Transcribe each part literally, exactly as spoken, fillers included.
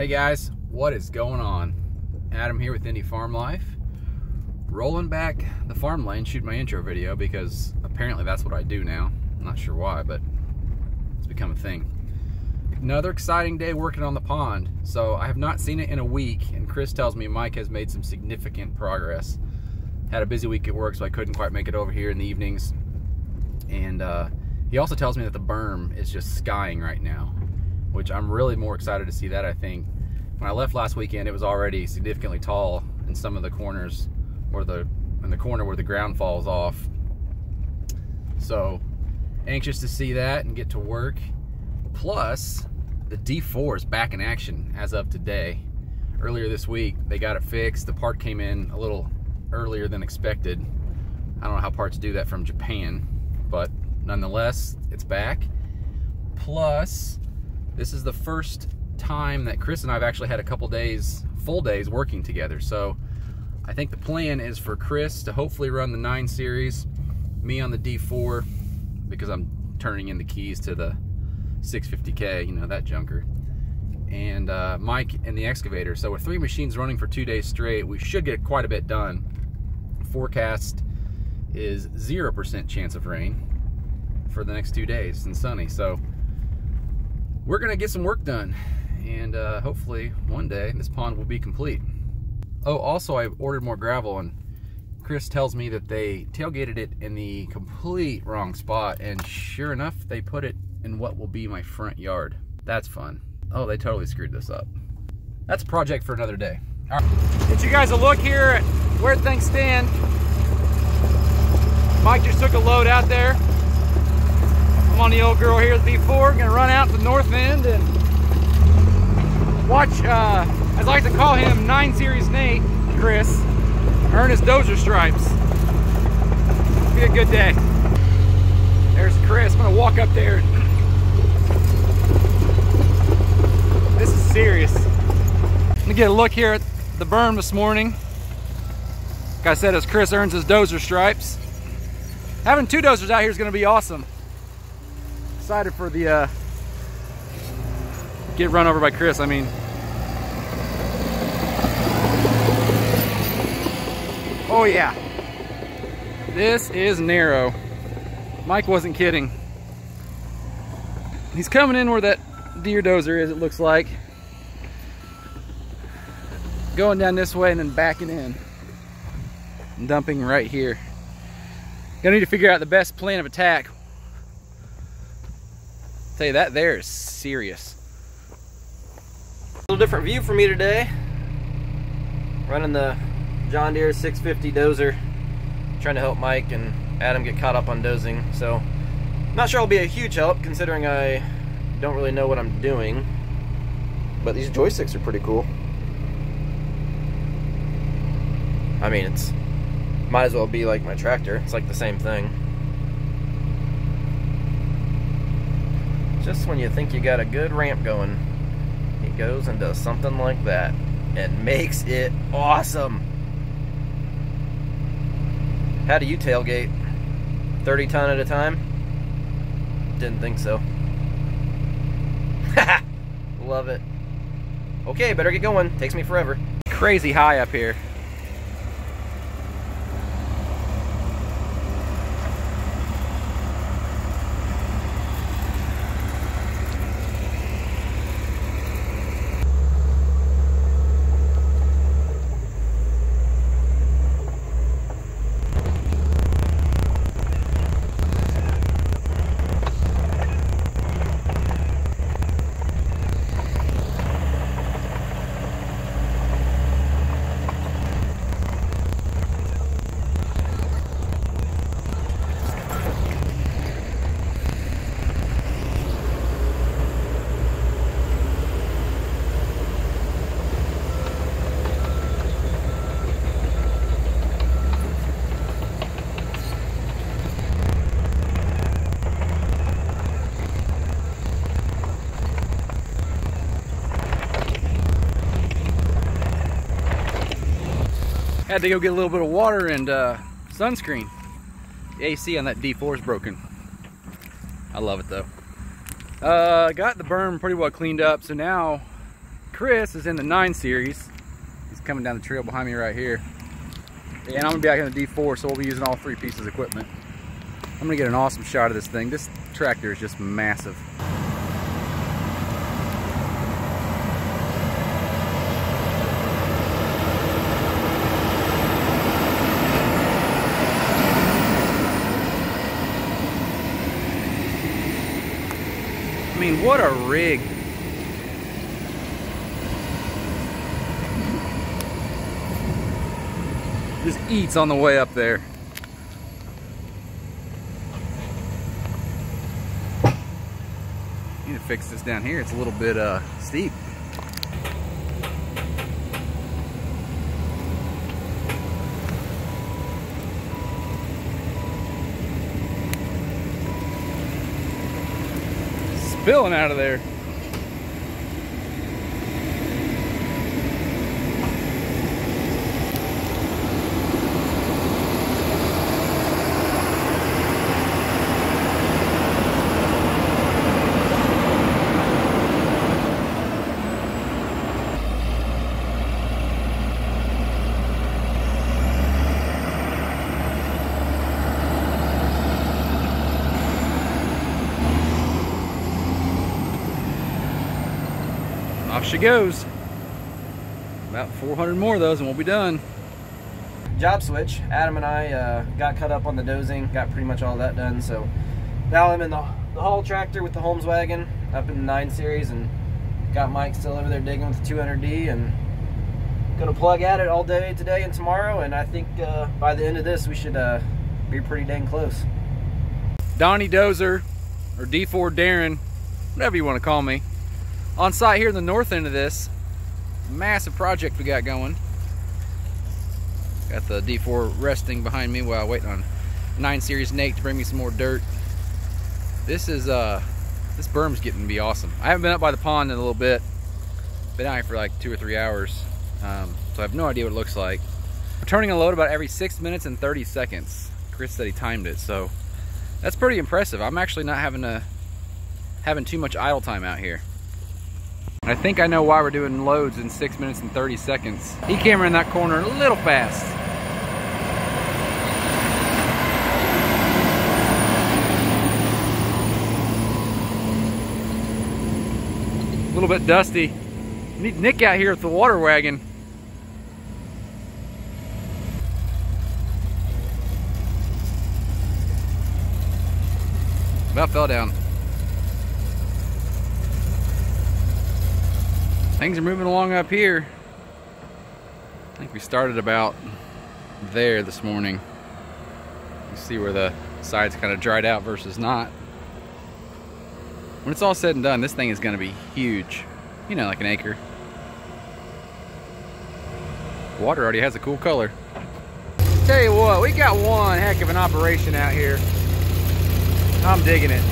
Hey guys, what is going on? Adam here with Indy Farm Life. Rolling back the farm lane, shoot my intro video because apparently that's what I do now. I'm not sure why, but it's become a thing. Another exciting day working on the pond. So I have not seen it in a week, and Chris tells me Mike has made some significant progress. Had a busy week at work, so I couldn't quite make it over here in the evenings. And uh, he also tells me that the berm is just skying right now, which I'm really more excited to see that, I think. When I left last weekend, it was already significantly tall in some of the corners, or the in the corner where the ground falls off. So anxious to see that and get to work. Plus, the D four is back in action as of today. Earlier this week, they got it fixed. The part came in a little earlier than expected. I don't know how parts do that from Japan, but nonetheless, it's back. Plus, this is the first time that Chris and I have actually had a couple days, full days, working together. So I think the plan is for Chris to hopefully run the nine series, me on the D four, because I'm turning in the keys to the six fifty K, you know, that junker, and uh, Mike in the excavator. So with three machines running for two days straight, we should get quite a bit done. Forecast is zero percent chance of rain for the next two days and sunny. So we're gonna get some work done, and uh, hopefully one day this pond will be complete. Oh, also I ordered more gravel, and Chris tells me that they tailgated it in the complete wrong spot, and sure enough, they put it in what will be my front yard. That's fun. Oh, they totally screwed this up. That's a project for another day. All right. Get you guys a look here at where things stand. Mike just took a load out there. I'm on the old girl here at the D four. I'm gonna run out to the north end and watch, uh, I'd like to call him nine series Nate, Chris, earn his dozer stripes. It'll be a good day. There's Chris. I'm gonna walk up there. This is serious. I'm gonna get a look here at the berm this morning. Like I said, as Chris earns his dozer stripes. Having two dozers out here is gonna be awesome. Excited for the uh, get run over by Chris. I mean, oh yeah, this is narrow. Mike wasn't kidding. He's coming in where that deer dozer is, it looks like, going down this way and then backing in and dumping right here. Gonna need to figure out the best plan of attack. Tell you, that there is serious. A little different view for me today. Running the John Deere six fifty dozer, trying to help Mike and Adam get caught up on dozing. So, not sure I'll be a huge help considering I don't really know what I'm doing. But these joysticks are pretty cool. I mean, it's might as well be like my tractor. It's like the same thing. Just when you think you got a good ramp going, he goes and does something like that and makes it awesome. How do you tailgate? thirty ton at a time? Didn't think so. Haha! Love it. Okay, better get going. Takes me forever. Crazy high up here. Had to go get a little bit of water and uh, sunscreen. The A C on that D four is broken. I love it though. Uh, got the berm pretty well cleaned up, so now Chris is in the nine series. He's coming down the trail behind me right here. And I'm gonna be out in the D four, so we'll be using all three pieces of equipment. I'm gonna get an awesome shot of this thing. This tractor is just massive. I mean, what a rig. Just eats on the way up there. Need to fix this down here. It's a little bit uh, steep. Spilling out of there. Off she goes. About four hundred more of those and we'll be done. Job switch. Adam and I uh, got cut up on the dozing, got pretty much all that done. So now I'm in the, the haul tractor with the Holmes wagon up in the nine series, and got Mike still over there digging with the two hundred D, and gonna plug at it all day today and tomorrow, and I think uh, by the end of this we should uh, be pretty dang close. Donnie Dozer, or D four Darren, whatever you want to call me. On site here in the north end of this massive project we got going. Got the D four resting behind me while I wait on nine series Nate to bring me some more dirt. This is uh this berm's getting to be awesome. I haven't been up by the pond in a little bit. Been out here for like two or three hours, um, so I have no idea what it looks like. We're turning a load about every six minutes and thirty seconds. Chris said he timed it, so that's pretty impressive. I'm actually not having a having too much idle time out here. I think I know why we're doing loads in six minutes and thirty seconds. He came around that corner a little fast. A little bit dusty. Need Nick out here with the water wagon. About fell down. Things are moving along up here. I think we started about there this morning. You see where the sides kind of dried out versus not. When it's all said and done, this thing is going to be huge. You know, like an acre. Water already has a cool color. Tell you what, we got one heck of an operation out here. I'm digging it.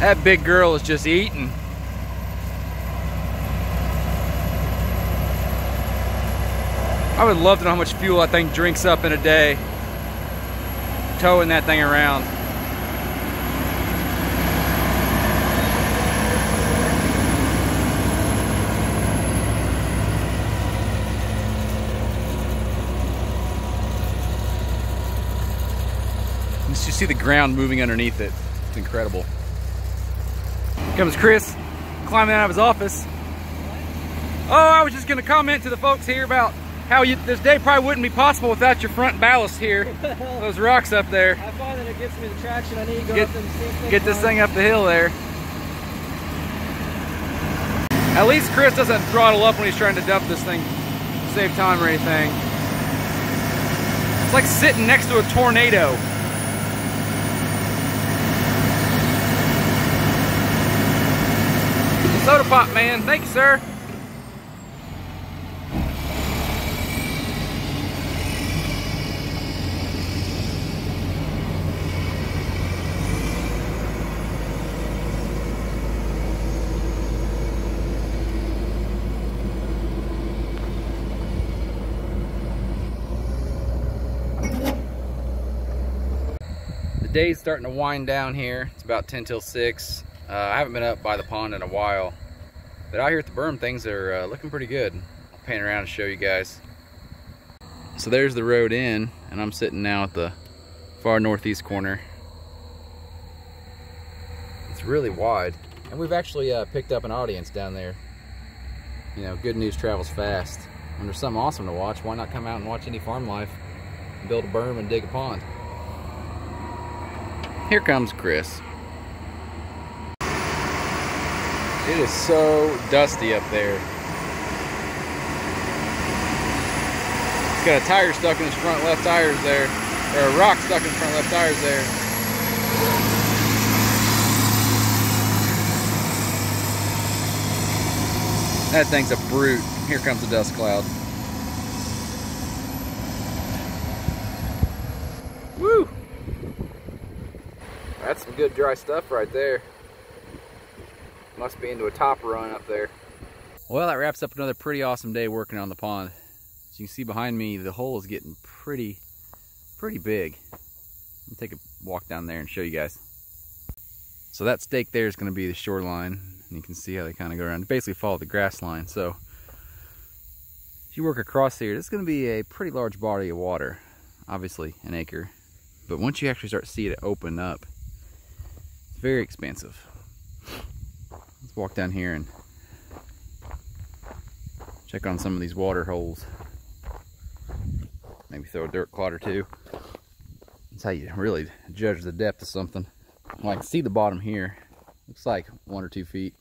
That big girl is just eating. I would love to know how much fuel that thing drinks up in a day. Towing that thing around. You see the ground moving underneath it. It's incredible. Here comes Chris climbing out of his office. Oh, I was just gonna comment to the folks here about how you, this day probably wouldn't be possible without your front ballast here. Those rocks up there. I find that it gets me the traction I need to go get, up and get this thing up the hill there. At least Chris doesn't throttle up when he's trying to dump this thing, save time or anything. It's like sitting next to a tornado. Soda pop, man. Thank you, sir. The day's starting to wind down here. It's about ten till six. Uh, I haven't been up by the pond in a while, but out here at the berm things are uh, looking pretty good. I'll pan around and show you guys. So there's the road in, and I'm sitting now at the far northeast corner. It's really wide, and we've actually uh, picked up an audience down there. You know, good news travels fast. When there's something awesome to watch, why not come out and watch Indy Farm Life and build a berm and dig a pond? Here comes Chris. It is so dusty up there. It's got a tire stuck in his front left tires there, or a rock stuck in front left tires there. That thing's a brute. Here comes a dust cloud. Woo! That's some good dry stuff right there. Must be into a top run up there. Well, that wraps up another pretty awesome day working on the pond. As you can see behind me, the hole is getting pretty, pretty big. Let me take a walk down there and show you guys. So that stake there is going to be the shoreline, and you can see how they kind of go around. They basically follow the grass line. So if you work across here, this is going to be a pretty large body of water. Obviously, an acre. But once you actually start to see it open up, it's very expansive. Let's walk down here and check on some of these water holes. Maybe throw a dirt clod or two. That's how you really judge the depth of something. Well, I can see the bottom here. Looks like one or two feet.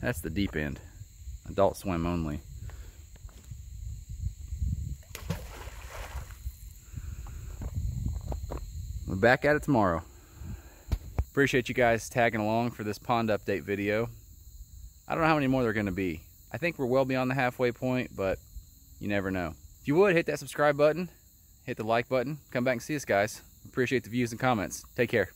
That's the deep end. Adult swim only. We're back at it tomorrow. Appreciate you guys tagging along for this pond update video. I don't know how many more there are going to be. I think we're well beyond the halfway point, but you never know. If you would, hit that subscribe button, hit the like button, come back and see us, guys. Appreciate the views and comments. Take care.